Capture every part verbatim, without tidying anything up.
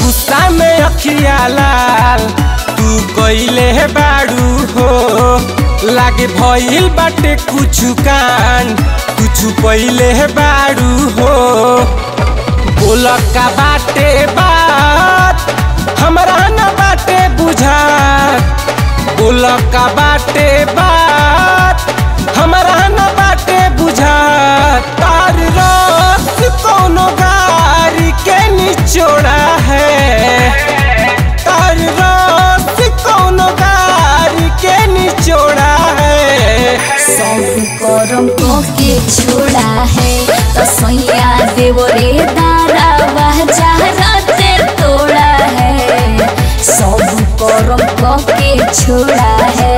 गुस्सा में अखिया लाल तू कइले बाड़ू हो, लागे भइल बाटे कुछ कान तू छुपइले बाड़ू हो। बोलक का बाटे बात हमरा न बाटे बुझा, बोलक का बाटे बात हमरा न बाटे बुझा। तार रस कोनो गारी के निचोड़ा है, तार रस कोनो गारी के निचोड़ा है। सब करम तो के छोड़ा है तो सोया देवो रे दारा वह जहरते तोड़ा है। सब करम तो के छोड़ा है।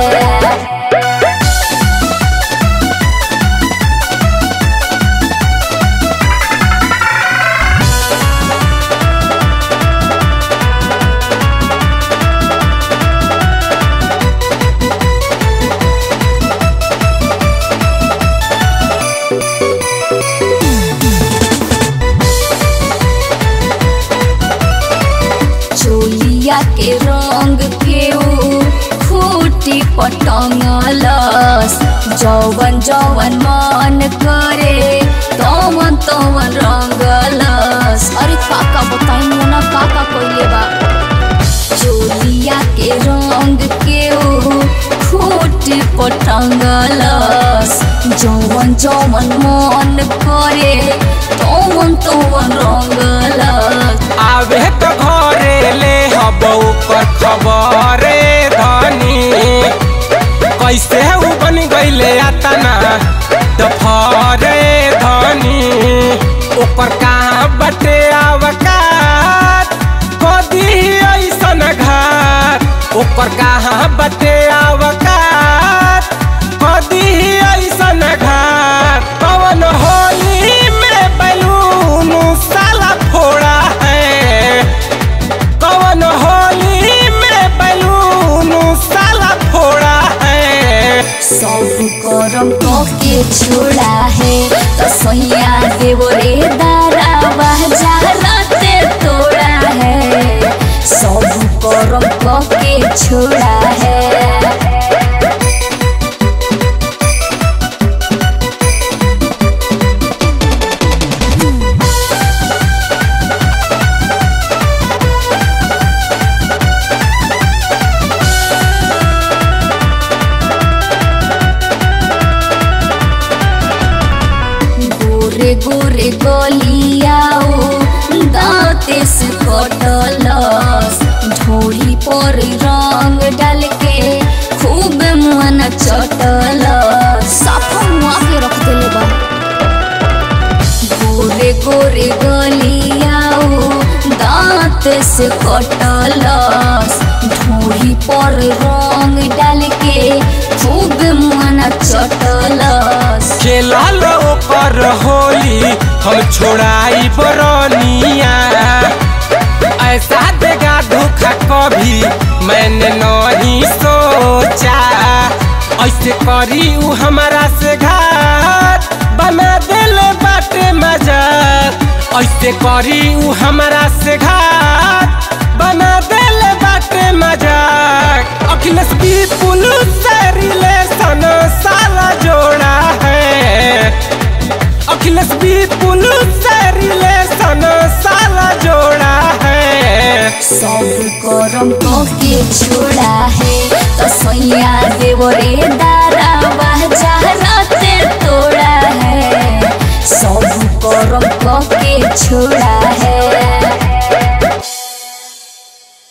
के रंग केउ फूटी पटंगलस, जौवन जौवन मन करे तौवन तौवन रंगलस। अरे काका बताई मोना काका कइले बा। चोलिया के रंग केउ फूटी पटंगलस, जौवन जौवन मन करे तौवन तौवन रंगलस। आवे तो घरे ले बहू पर खबर धनी, कैसे उ बन गईले आतना दफरे धनी। ओकर कहाँ बटे आवकात कदी ऐसन घात, ओकर कहाँ बटे आवकात कदी ऐसन घात। पवन होली में बैलून साला फोड़ा के छोड़ा है तो सोया देवो रे दारा वह जहरते तोड़ा है। सब करम के छोड़ा है। गोरे गोलिया दाँते से कटलस, ढोली पर रंग डाल के खूब मन चटलस। साफ मुआ के रख देले बा। गोरे गोरे गोलिया दाँते से कटलस, ढोली पर रंग डाल के खूब मन चटलस। खेलल ओकर होली हम छोड़ाई बरनिया, ऐसा देगा धोखा कभी मैंने नहीं सोचा। ऐसे करी उ हमारा से घात बना देले बाटे मजाक, ऐसे करी उ हमारा से घात बना देले बाटे मजाक। अखिलेश पीपुल से रिलेशन साला जोड़ा है, अखिलेश पीपुल से रिलेशन साला जोड़ा है। सब करम के छोड़ा है तो सोया देवो रे दारा वह जहरते तोड़ा है। सब करम के छोड़ा